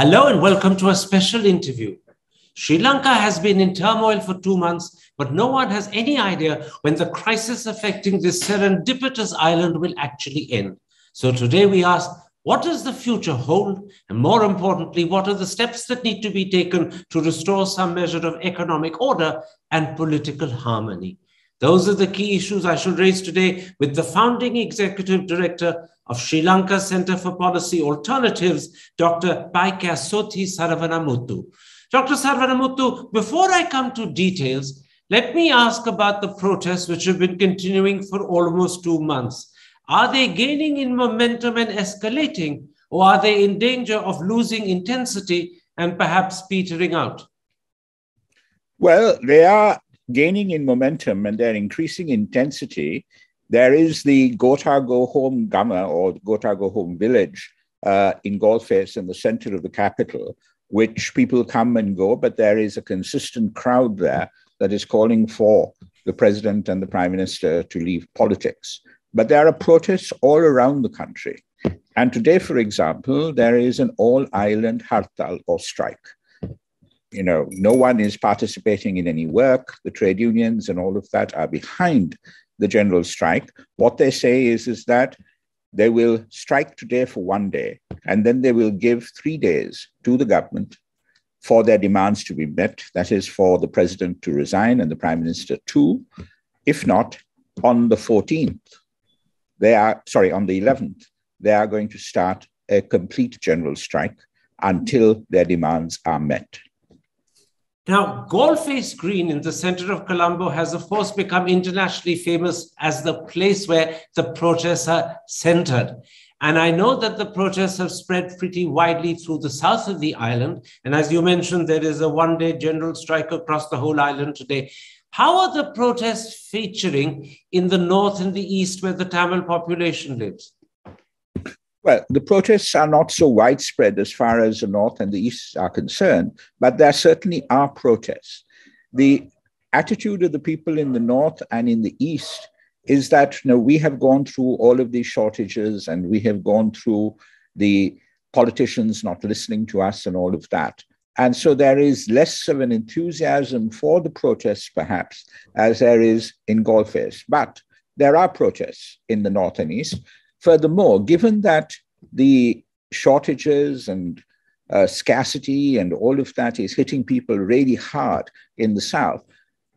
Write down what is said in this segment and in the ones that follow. Hello and welcome to a special interview. Sri Lanka has been in turmoil for 2 months, but no one has any idea when the crisis affecting this serendipitous island will actually end. So today we ask, what does the future hold? And more importantly, what are the steps that need to be taken to restore some measure of economic order and political harmony? Those are the key issues I shall raise today with the founding executive director of Sri Lanka Center for Policy Alternatives, Dr. Paikiasothi Saravanamuttu. Dr. Saravanamuttu, before I come to details, let me ask about the protests which have been continuing for almost 2 months. Are they gaining in momentum and escalating, or are they in danger of losing intensity and perhaps petering out? Well, they are gaining in momentum and they're increasing intensity. There is the Gota Go Home Gama, or Gota Go Home village in Galle Face in the center of the capital, which people come and go, but there is a consistent crowd there that is calling for the president and the prime minister to leave politics. But there are protests all around the country. And today, for example, there is an all-island hartal or strike. You know, no one is participating in any work. The trade unions and all of that are behind the general strike. What they say is that they will strike today for 1 day, and then they will give 3 days to the government for their demands to be met. That is for the president to resign and the prime minister too. If not, on the 14th, on the 11th, they are going to start a complete general strike until their demands are met. Now, Galle Face Green in the center of Colombo has, of course, become internationally famous as the place where the protests are centered. And I know that the protests have spread pretty widely through the south of the island. And as you mentioned, there is a one-day general strike across the whole island today. How are the protests featuring in the north and the east where the Tamil population lives? Well, the protests are not so widespread as far as the north and the east are concerned, but there certainly are protests. The attitude of the people in the north and in the east is that, you know, we have gone through all of these shortages and we have gone through the politicians not listening to us and all of that. And so there is less of an enthusiasm for the protests, perhaps, as there is in Galle Face. But there are protests in the north and east. Furthermore, given that the shortages and scarcity and all of that is hitting people really hard in the south,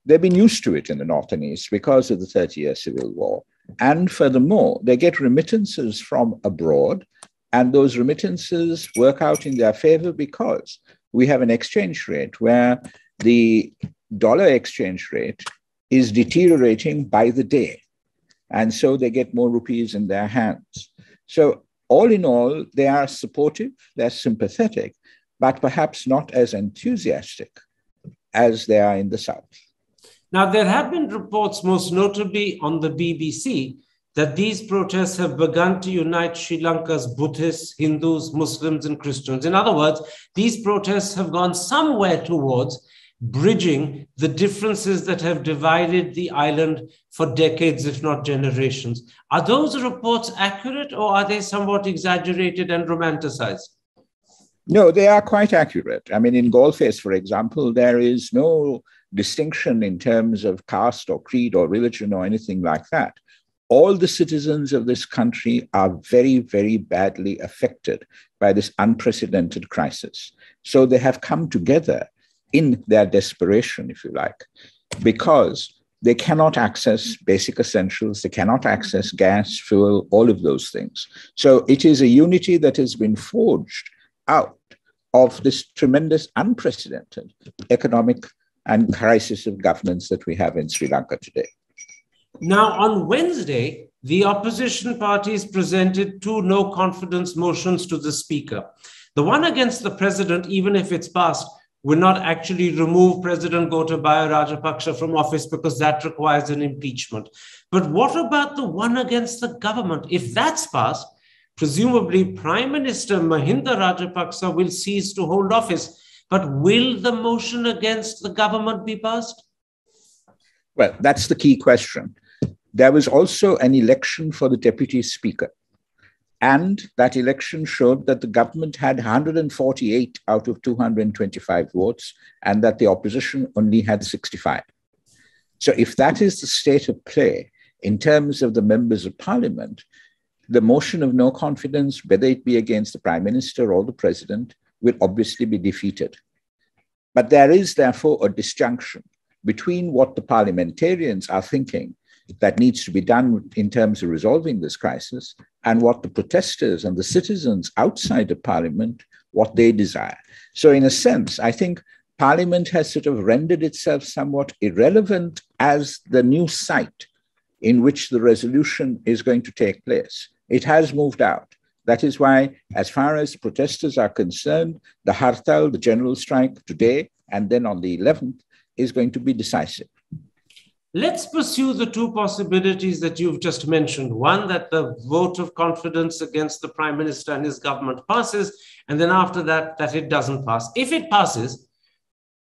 they've been used to it in the north and east because of the 30-year civil war. And furthermore, they get remittances from abroad, and those remittances work out in their favor because we have an exchange rate where the dollar exchange rate is deteriorating by the day. And so they get more rupees in their hands. So all in all, they are supportive, they're sympathetic, but perhaps not as enthusiastic as they are in the south. Now, there have been reports, most notably on the BBC, that these protests have begun to unite Sri Lanka's Buddhists, Hindus, Muslims, and Christians. In other words, these protests have gone somewhere towards bridging the differences that have divided the island for decades, if not generations. Are those reports accurate, or are they somewhat exaggerated and romanticized? No, they are quite accurate. I mean, in Galle Face, for example, there is no distinction in terms of caste or creed or religion or anything like that. All the citizens of this country are very, very badly affected by this unprecedented crisis. So they have come together in their desperation, if you like, because they cannot access basic essentials, they cannot access gas, fuel, all of those things. So it is a unity that has been forged out of this tremendous, unprecedented economic and crisis of governance that we have in Sri Lanka today. Now, on Wednesday, the opposition parties presented two no-confidence motions to the Speaker. The one against the president, even if it's passed, will not actually remove President Gotabaya Rajapaksa from office because that requires an impeachment. But what about the one against the government? If that's passed, presumably Prime Minister Mahinda Rajapaksa will cease to hold office. But will the motion against the government be passed? Well, that's the key question. There was also an election for the Deputy Speaker. And that election showed that the government had 148 out of 225 votes and that the opposition only had 65. So if that is the state of play in terms of the members of parliament, the motion of no confidence, whether it be against the prime minister or the president, will obviously be defeated. But there is therefore a disjunction between what the parliamentarians are thinking that needs to be done in terms of resolving this crisis and what the protesters and the citizens outside of parliament, what they desire. So in a sense, I think parliament has sort of rendered itself somewhat irrelevant as the new site in which the resolution is going to take place. It has moved out. That is why, as far as protesters are concerned, the Hartal, the general strike today, and then on the 11th is going to be decisive. Let's pursue the two possibilities that you've just mentioned. One, that the vote of confidence against the Prime Minister and his government passes, and then after that, that it doesn't pass. If it passes,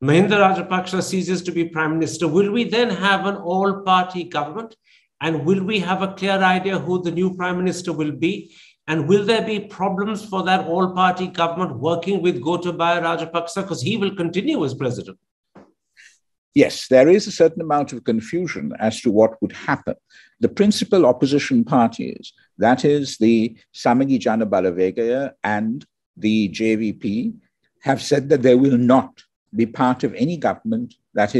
Mahinda Rajapaksa ceases to be Prime Minister. Will we then have an all-party government? And will we have a clear idea who the new Prime Minister will be? And will there be problems for that all-party government working with Gotabaya Rajapaksa, because he will continue as president? Yes, there is a certain amount of confusion as to what would happen. The principal opposition parties, that is the Samagi Jana Balavegaya and the JVP, have said that they will not be part of any government that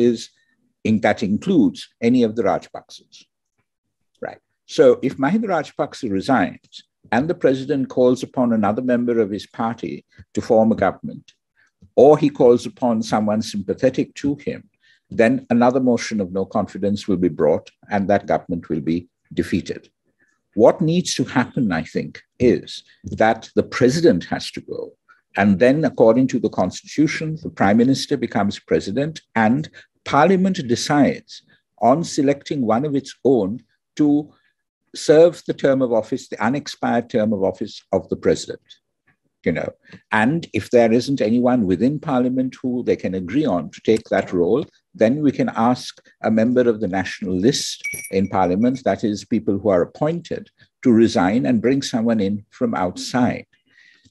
includes any of the Rajapaksas. Right. So if Mahinda Rajapaksa resigns and the president calls upon another member of his party to form a government, or he calls upon someone sympathetic to him, then another motion of no confidence will be brought and that government will be defeated. What needs to happen, I think, is that the president has to go. And then, according to the constitution, the prime minister becomes president and parliament decides on selecting one of its own to serve the term of office, the unexpired term of office of the president. And if there isn't anyone within parliament who they can agree on to take that role, then we can ask a member of the national list in parliament, that is people who are appointed, to resign and bring someone in from outside.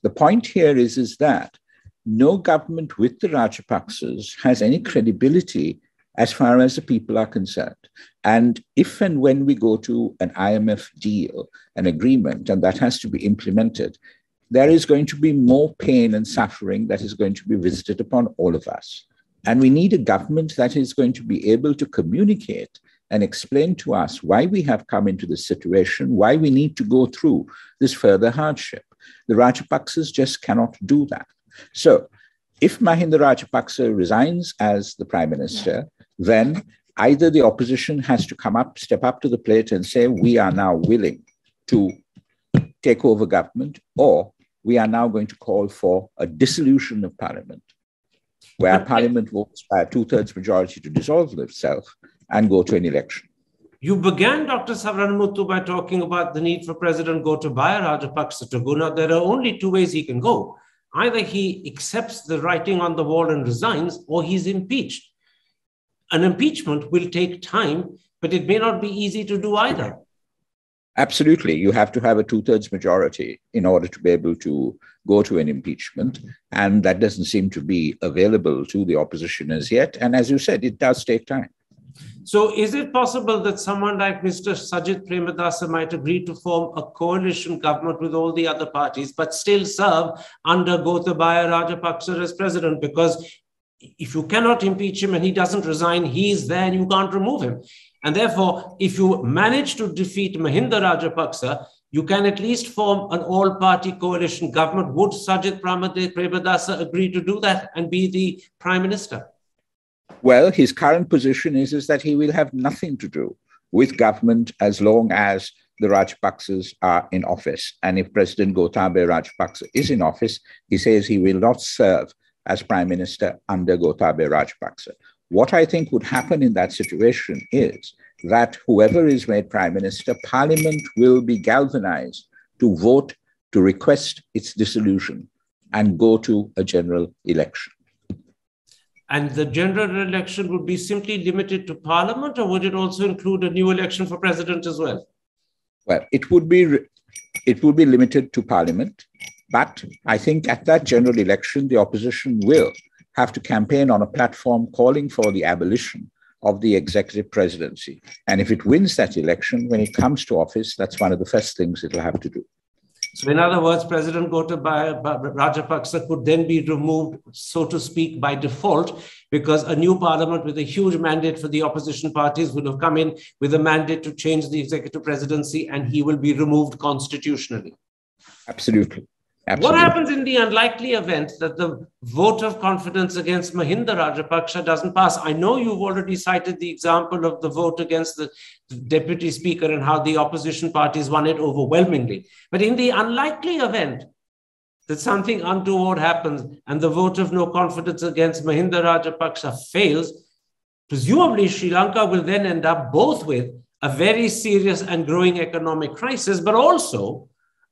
The point here is that no government with the Rajapaksas has any credibility as far as the people are concerned. And if and when we go to an IMF deal, an agreement, and that has to be implemented, there is going to be more pain and suffering that is going to be visited upon all of us. And we need a government that is going to be able to communicate and explain to us why we have come into this situation, why we need to go through this further hardship. The Rajapaksas just cannot do that. So if Mahinda Rajapaksa resigns as the prime minister, then either the opposition has to step up to the plate and say, we are now willing to take over government, or we are now going to call for a dissolution of parliament, where parliament votes by a 2/3 majority to dissolve itself and go to an election. You began, Dr. Saravanamuttu, by talking about the need for President Gotabaya Rajapaksa to go. Now, there are only two ways he can go. Either he accepts the writing on the wall and resigns, or he's impeached. An impeachment will take time, but it may not be easy to do either. Absolutely. You have to have a 2/3 majority in order to be able to go to an impeachment. And that doesn't seem to be available to the opposition as yet. And as you said, it does take time. So is it possible that someone like Mr. Sajith Premadasa might agree to form a coalition government with all the other parties, but still serve under Gotabaya Rajapaksa as president? Because if you cannot impeach him and he doesn't resign, he's there and you can't remove him. And therefore, if you manage to defeat Mahinda Rajapaksa, you can at least form an all-party coalition government. Would Sajith Premadasa agree to do that and be the prime minister? Well, his current position is that he will have nothing to do with government as long as the Rajapaksas are in office. And if President Gotabaya Rajapaksa is in office, he says he will not serve as prime minister under Gotabaya Rajapaksa. What I think would happen in that situation is that whoever is made prime minister, parliament will be galvanized to vote to request its dissolution and go to a general election. And the general election would be simply limited to parliament, or would it also include a new election for president as well? Well, it would be It will be limited to parliament. But I think at that general election, the opposition will have to campaign on a platform calling for the abolition of the executive presidency. And if it wins that election, when it comes to office, that's one of the first things it'll have to do. So in other words, President Gotabaya Rajapaksa could then be removed, so to speak, by default, because a new parliament with a huge mandate for the opposition parties would have come in with a mandate to change the executive presidency, and he will be removed constitutionally. Absolutely. Absolutely. What happens in the unlikely event that the vote of confidence against Mahinda Rajapaksa doesn't pass? I know you've already cited the example of the vote against the deputy speaker and how the opposition parties won it overwhelmingly. But in the unlikely event that something untoward happens and the vote of no confidence against Mahinda Rajapaksa fails, presumably Sri Lanka will then end up both with a very serious and growing economic crisis, but also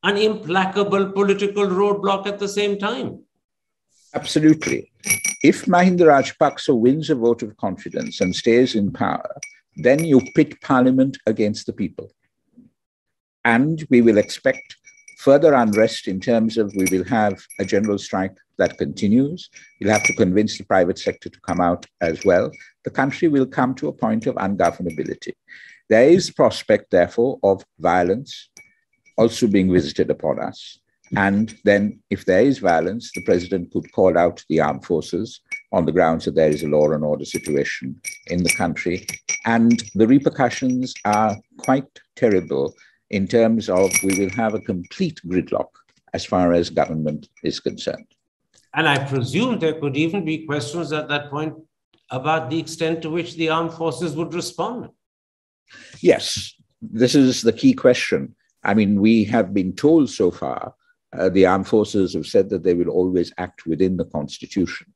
an implacable political roadblock at the same time. Absolutely. If Mahinda Rajapaksa wins a vote of confidence and stays in power, then you pit parliament against the people. And we will expect further unrest in terms of we will have a general strike that continues. You'll have to convince the private sector to come out as well. The country will come to a point of ungovernability. There is prospect, therefore, of violence also being visited upon us. And then if there is violence, the president could call out the armed forces on the grounds that there is a law and order situation in the country. And the repercussions are quite terrible in terms of we will have a complete gridlock as far as government is concerned. And I presume there could even be questions at that point about the extent to which the armed forces would respond. Yes, this is the key question. I mean, we have been told so far, the armed forces have said that they will always act within the constitution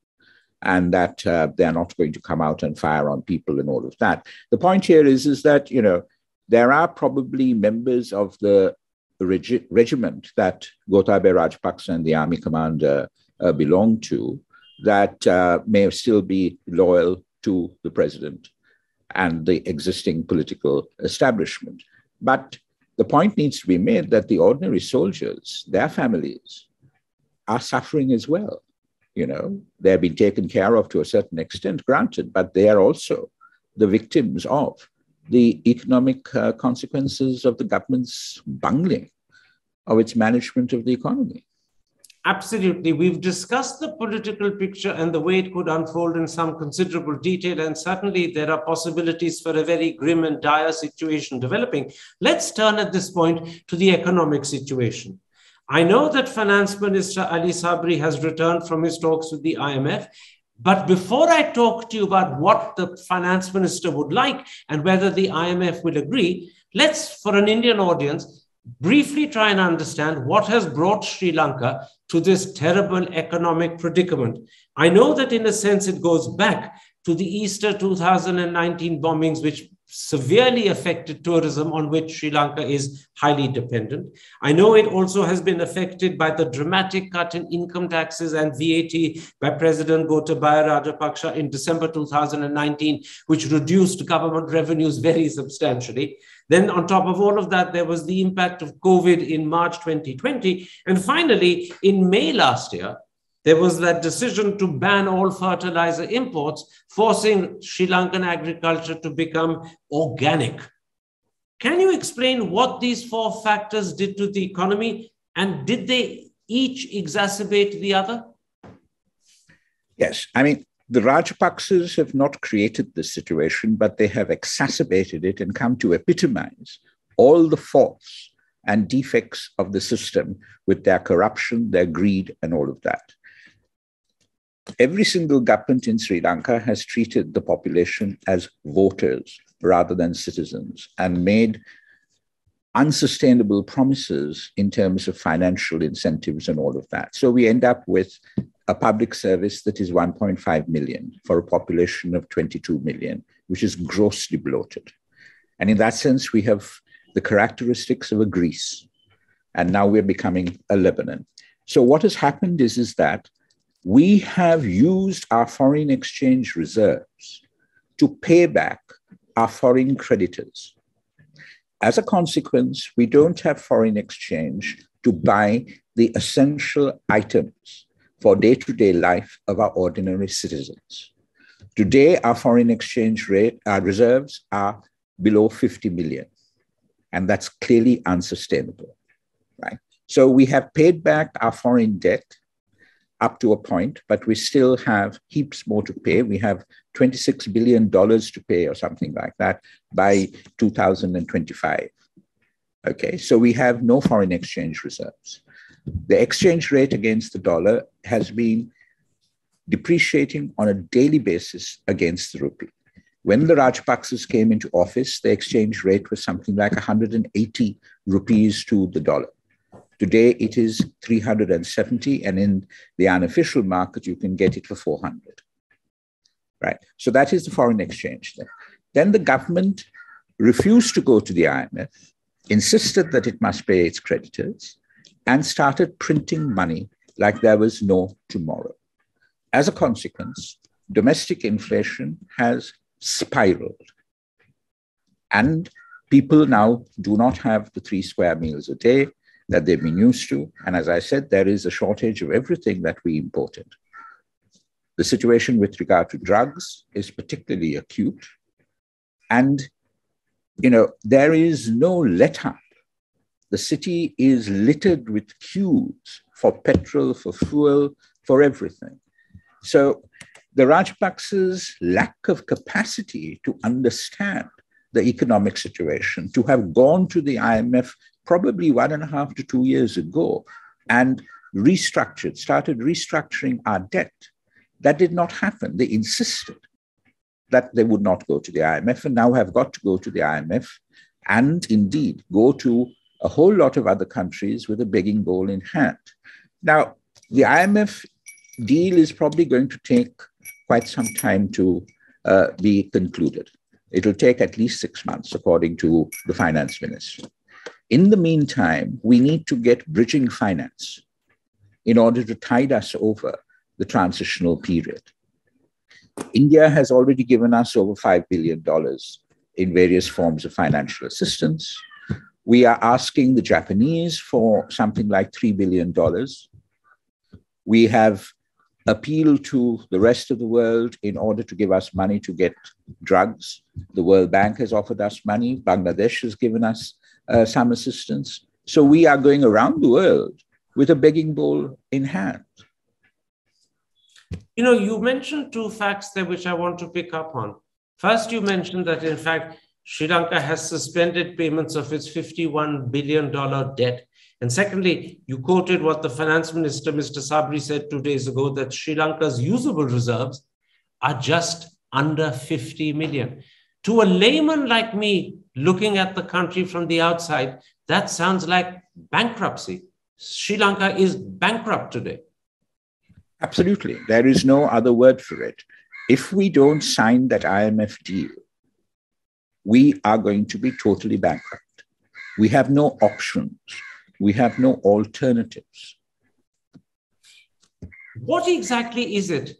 and that they're not going to come out and fire on people and all of that. The point here is that, you know, there are probably members of the regiment that Gotabaya Rajapaksa and the army commander belong to that may still be loyal to the president and the existing political establishment. But the point needs to be made that the ordinary soldiers, their families, are suffering as well. You know, they're being taken care of to a certain extent, granted, but they are also the victims of the economic consequences of the government's bungling of its management of the economy. Absolutely. We've discussed the political picture and the way it could unfold in some considerable detail, and certainly there are possibilities for a very grim and dire situation developing. Let's turn at this point to the economic situation. I know that Finance Minister Ali Sabri has returned from his talks with the IMF, but before I talk to you about what the Finance Minister would like and whether the IMF will agree, let's, for an Indian audience, briefly try and understand what has brought Sri Lanka to this terrible economic predicament. I know that in a sense it goes back to the Easter 2019 bombings, which severely affected tourism on which Sri Lanka is highly dependent. I know it also has been affected by the dramatic cut in income taxes and VAT by President Gotabaya Rajapaksa in December 2019, which reduced government revenues very substantially. Then on top of all of that, there was the impact of COVID in March 2020. And finally, in May last year, there was that decision to ban all fertilizer imports, forcing Sri Lankan agriculture to become organic. Can you explain what these four factors did to the economy, and did they each exacerbate the other? Yes, I mean, the Rajapaksas have not created this situation, but they have exacerbated it and come to epitomize all the faults and defects of the system with their corruption, their greed, and all of that. Every single government in Sri Lanka has treated the population as voters rather than citizens and made unsustainable promises in terms of financial incentives and all of that. So we end up with a public service that is 1.5 million for a population of 22 million, which is grossly bloated. And in that sense, we have the characteristics of a Greece. And now we're becoming a Lebanon. So what has happened is that we have used our foreign exchange reserves to pay back our foreign creditors. As a consequence, we don't have foreign exchange to buy the essential items for day-to-day life of our ordinary citizens. Today, our foreign exchange rate, our reserves are below 50 million, and that's clearly unsustainable, right? So we have paid back our foreign debt up to a point, but we still have heaps more to pay. We have $26 billion to pay or something like that by 2025. Okay, so we have no foreign exchange reserves. The exchange rate against the dollar has been depreciating on a daily basis against the rupee. When the Rajapaksas came into office, the exchange rate was something like 180 rupees to the dollar. Today, it is 370, and in the unofficial market, you can get it for 400, right? So that is the foreign exchange there. Then the government refused to go to the IMF, insisted that it must pay its creditors, and started printing money like there was no tomorrow. As a consequence, domestic inflation has spiraled, and people now do not have the 3 square meals a day that they've been used to. And as I said, there is a shortage of everything that we imported. The situation with regard to drugs is particularly acute. And, you know, there is no let up. The city is littered with queues for petrol, for fuel, for everything. So the Rajapaksa's lack of capacity to understand the economic situation, to have gone to the IMF probably 1.5 to 2 years ago and started restructuring our debt. That did not happen. They insisted that they would not go to the IMF and now have got to go to the IMF and indeed go to a whole lot of other countries with a begging bowl in hand. Now, the IMF deal is probably going to take quite some time to be concluded. It'll take at least 6 months, according to the finance minister. In the meantime, we need to get bridging finance in order to tide us over the transitional period. India has already given us over $5 billion in various forms of financial assistance. We are asking the Japanese for something like $3 billion. We have appealed to the rest of the world in order to give us money to get drugs. The World Bank has offered us money. Bangladesh has given us some assistance. So we are going around the world with a begging bowl in hand. You know, you mentioned 2 facts there which I want to pick up on. First, you mentioned that, in fact, Sri Lanka has suspended payments of its $51 billion debt. And secondly, you quoted what the finance minister, Mr. Sabri, said 2 days ago, that Sri Lanka's usable reserves are just under 50 million. To a layman like me, looking at the country from the outside, that sounds like bankruptcy. Sri Lanka is bankrupt today. Absolutely. There is no other word for it. If we don't sign that IMF deal, we are going to be totally bankrupt. We have no options. We have no alternatives. What exactly is it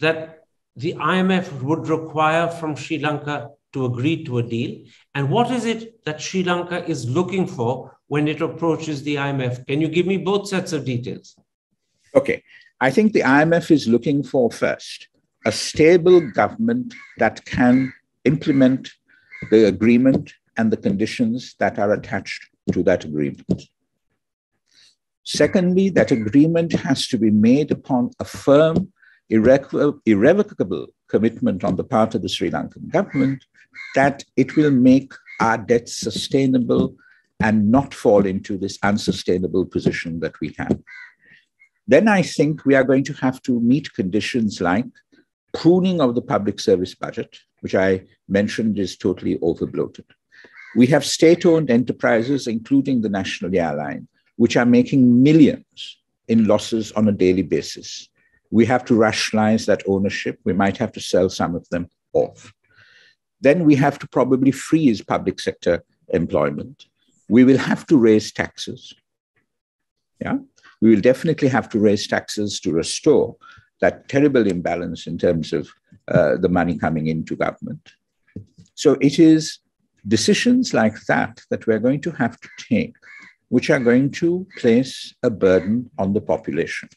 that the IMF would require from Sri Lanka to agree to a deal? And what is it that Sri Lanka is looking for when it approaches the IMF? Can you give me both sets of details? Okay. I think the IMF is looking for, first, a stable government that can implement the agreement and the conditions that are attached to that agreement. Secondly, that agreement has to be made upon a firm, irrevocable commitment on the part of the Sri Lankan government that it will make our debt sustainable and not fall into this unsustainable position that we have. Then I think we are going to have to meet conditions like pruning of the public service budget, which I mentioned is totally overbloated. We have state-owned enterprises, including the national airline, which are making millions in losses on a daily basis. We have to rationalize that ownership. We might have to sell some of them off. Then we have to probably freeze public sector employment. We will have to raise taxes. Yeah, we will definitely have to raise taxes to restore that terrible imbalance in terms of the money coming into government. So it is decisions like that we're going to have to take, which are going to place a burden on the population.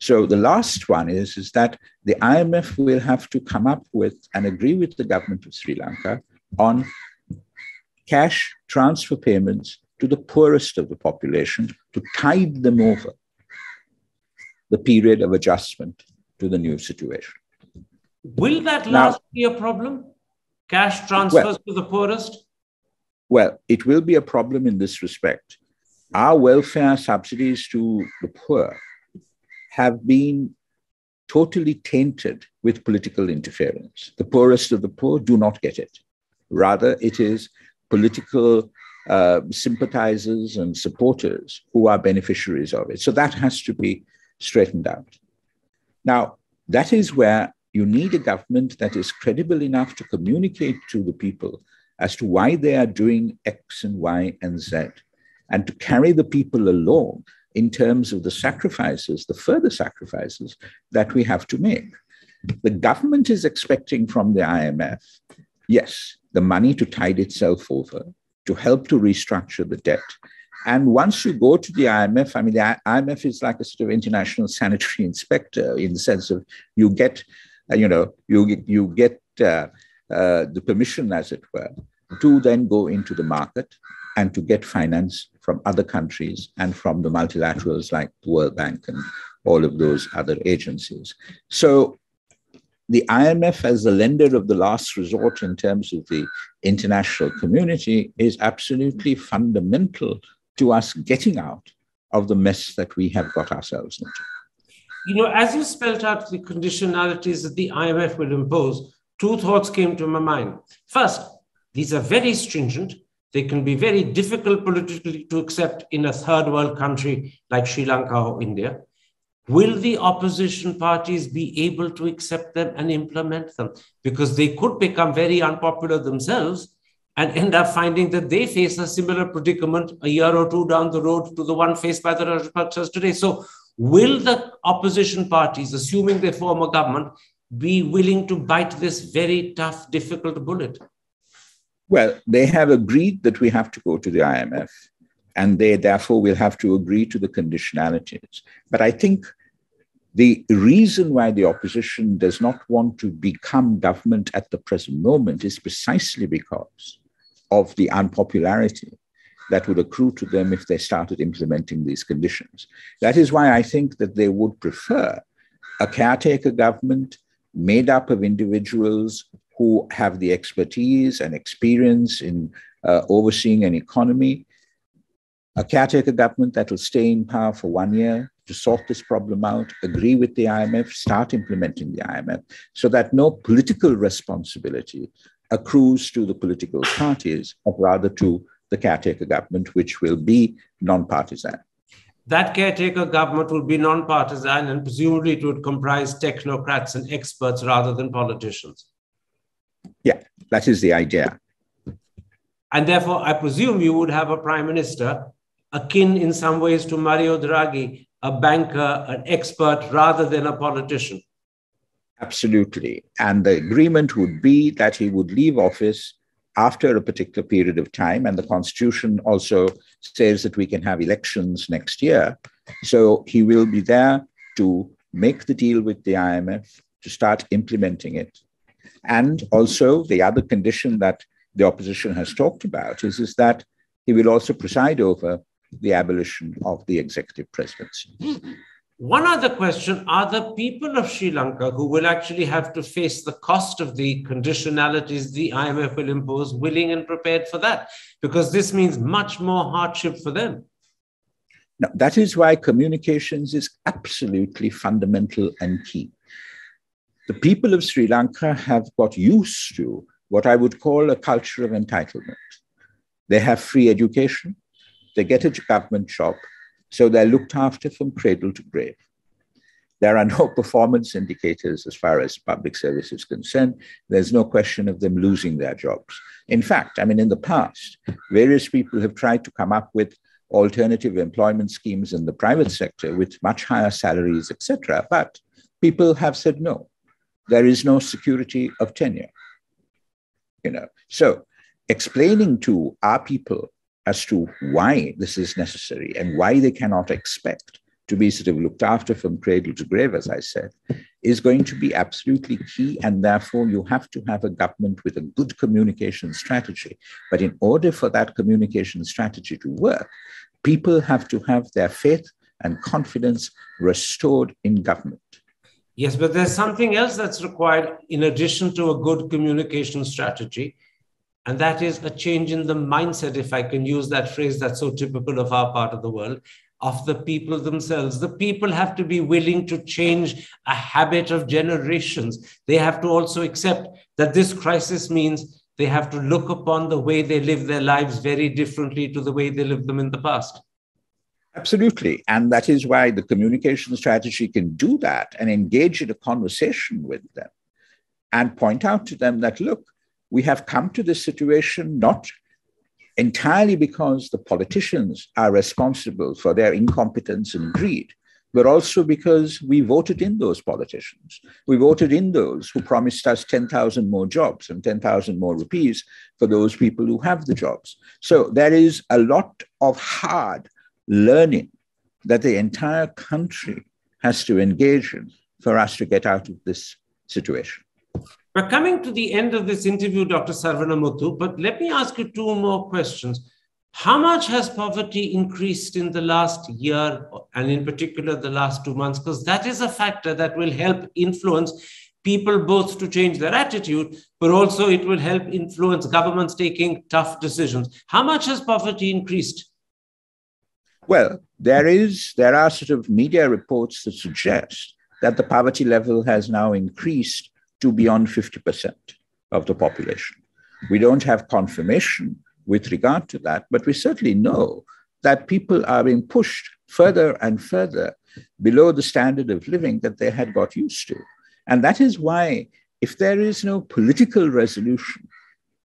So the last one is that the IMF will have to come up with and agree with the government of Sri Lanka on cash transfer payments to the poorest of the population to tide them over the period of adjustment to the new situation. Will that last be a problem? Cash transfers to the poorest? Well, it will be a problem in this respect. Our welfare subsidies to the poor have been totally tainted with political interference. The poorest of the poor do not get it. Rather, it is political sympathizers and supporters who are beneficiaries of it. So that has to be straightened out. Now, that is where you need a government that is credible enough to communicate to the people as to why they are doing X and Y and Z, and to carry the people along in terms of the sacrifices, the further sacrifices that we have to make. The government is expecting from the IMF, yes, the money to tide itself over, to help to restructure the debt. And once you go to the IMF, I mean, the IMF is like a sort of international sanitary inspector in the sense of you get, the permission, as it were, to then go into the market and to get finance from other countries and from the multilaterals like the World Bank and all of those other agencies. So the IMF as the lender of the last resort in terms of the international community is absolutely fundamental to us getting out of the mess that we have got ourselves into. You know, as you spelled out the conditionalities that the IMF will impose, two thoughts came to my mind. First, these are very stringent. They can be very difficult politically to accept in a third world country like Sri Lanka or India. Will the opposition parties be able to accept them and implement them? Because they could become very unpopular themselves and end up finding that they face a similar predicament a year or two down the road to the one faced by the Rajapaksas today. So will the opposition parties, assuming they form a government, be willing to bite this very tough, difficult bullet? Well, they have agreed that we have to go to the IMF, and they therefore will have to agree to the conditionalities. But I think the reason why the opposition does not want to become government at the present moment is precisely because of the unpopularity that would accrue to them if they started implementing these conditions. That is why I think that they would prefer a caretaker government made up of individuals who have the expertise and experience in overseeing an economy, a caretaker government that will stay in power for 1 year to sort this problem out, agree with the IMF, start implementing the IMF, so that no political responsibility accrues to the political parties, but rather to the caretaker government, which will be non-partisan. That caretaker government will be non-partisan, and presumably it would comprise technocrats and experts rather than politicians. Yeah, that is the idea. And therefore, I presume you would have a prime minister akin in some ways to Mario Draghi, a banker, an expert, rather than a politician. Absolutely. And the agreement would be that he would leave office after a particular period of time. And the Constitution also says that we can have elections next year. So he will be there to make the deal with the IMF, to start implementing it. And also the other condition that the opposition has talked about is that he will also preside over the abolition of the executive presidency. One other question, are the people of Sri Lanka who will actually have to face the cost of the conditionalities the IMF will impose willing and prepared for that? Because this means much more hardship for them. Now, that is why communications is absolutely fundamental and key. The people of Sri Lanka have got used to what I would call a culture of entitlement. They have free education, they get a government job, so they're looked after from cradle to grave. There are no performance indicators as far as public service is concerned. There's no question of them losing their jobs. In fact, I mean, in the past, various people have tried to come up with alternative employment schemes in the private sector with much higher salaries, etc. But people have said no. There is no security of tenure, So explaining to our people as to why this is necessary and why they cannot expect to be sort of looked after from cradle to grave, as I said, is going to be absolutely key. And therefore, you have to have a government with a good communication strategy. But in order for that communication strategy to work, people have to have their faith and confidence restored in government. Yes, but there's something else that's required in addition to a good communication strategy, and that is a change in the mindset, if I can use that phrase that's so typical of our part of the world, of the people themselves. The people have to be willing to change a habit of generations. They have to also accept that this crisis means they have to look upon the way they live their lives very differently to the way they lived them in the past. Absolutely. And that is why the communication strategy can do that and engage in a conversation with them and point out to them that, look, we have come to this situation not entirely because the politicians are responsible for their incompetence and greed, but also because we voted in those politicians. We voted in those who promised us 10,000 more jobs and 10,000 more rupees for those people who have the jobs. So there is a lot of hard learning that the entire country has to engage in for us to get out of this situation. We're coming to the end of this interview, Dr. Saravanamuttu, but let me ask you two more questions. How much has poverty increased in the last year, and in particular the last 2 months? Because that is a factor that will help influence people both to change their attitude, but also it will help influence governments taking tough decisions. How much has poverty increased? Well, there are sort of media reports that suggest that the poverty level has now increased to beyond 50% of the population. We don't have confirmation with regard to that, but we certainly know that people are being pushed further and further below the standard of living that they had got used to. And that is why, if there is no political resolution,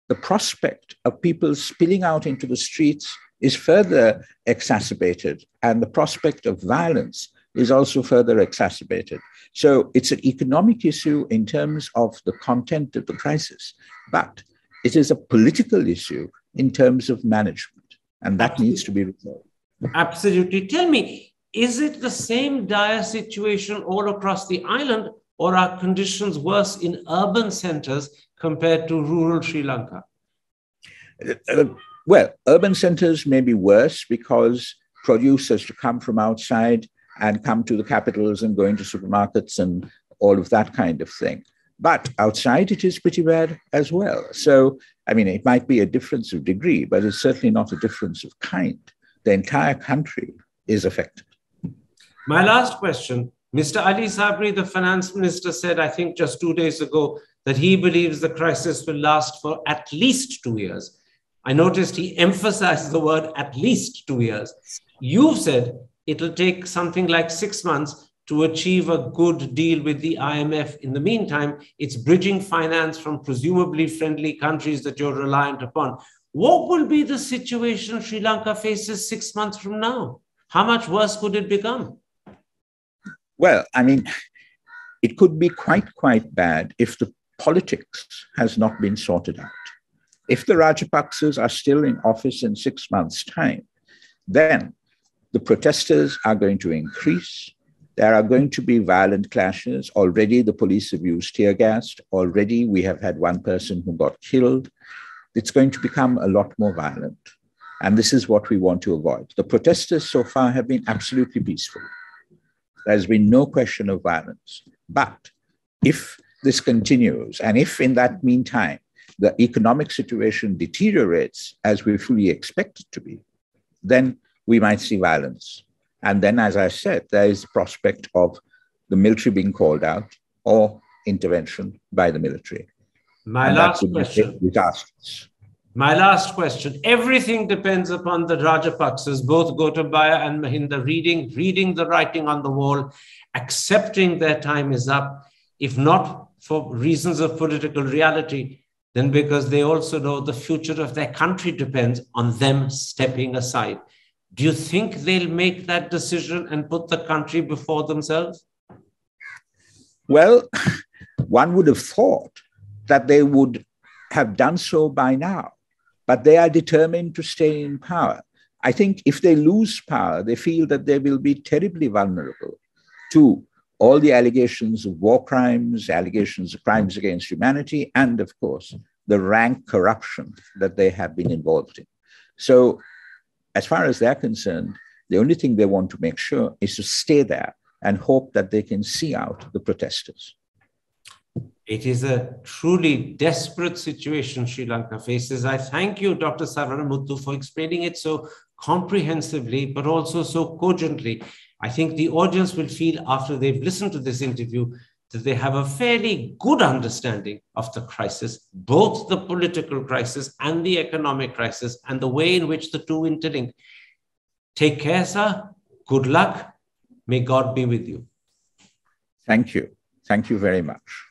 the prospect of people spilling out into the streets is further exacerbated, and the prospect of violence is also further exacerbated. So it's an economic issue in terms of the content of the crisis, but it is a political issue in terms of management, and that needs to be resolved. Absolutely. Tell me, is it the same dire situation all across the island, or are conditions worse in urban centers compared to rural Sri Lanka? Well, urban centers may be worse because produce has to come from outside and come to the capitals and go into supermarkets and all of that kind of thing. But outside, it is pretty bad as well. So, I mean, it might be a difference of degree, but it's certainly not a difference of kind. The entire country is affected. My last question, Mr. Ali Sabri, the finance minister, said, I think just 2 days ago, that he believes the crisis will last for at least 2 years. I noticed he emphasized the word at least 2 years. You've said it'll take something like 6 months to achieve a good deal with the IMF. In the meantime, it's bridging finance from presumably friendly countries that you're reliant upon. What will be the situation Sri Lanka faces 6 months from now? How much worse could it become? Well, I mean, it could be quite bad if the politics has not been sorted out. If the Rajapaksas are still in office in 6 months' time, then the protesters are going to increase. There are going to be violent clashes. Already the police have used tear gas. Already we have had one person who got killed. It's going to become a lot more violent. And this is what we want to avoid. The protesters so far have been absolutely peaceful. There's been no question of violence. But if this continues, and if in that meantime, the economic situation deteriorates as we fully expect it to be, then we might see violence. And then, as I said, there is the prospect of the military being called out or intervention by the military. My last question. Everything depends upon the Rajapaksas, both Gotabaya and Mahinda, reading the writing on the wall, accepting their time is up, if not for reasons of political reality, then because they also know the future of their country depends on them stepping aside. Do you think they'll make that decision and put the country before themselves? Well, one would have thought that they would have done so by now. but they are determined to stay in power. I think if they lose power, they feel that they will be terribly vulnerable to all the allegations of war crimes, allegations of crimes against humanity, and of course, the rank corruption that they have been involved in. So as far as they're concerned, the only thing they want to make sure is to stay there and hope that they can see out the protesters. It is a truly desperate situation Sri Lanka faces. I thank you, Dr. Saravanamuttu, for explaining it so comprehensively, but also so cogently. I think the audience will feel after they've listened to this interview that they have a fairly good understanding of the crisis, both the political crisis and the economic crisis, and the way in which the two interlink. Take care, sir. Good luck. May God be with you. Thank you. Thank you very much.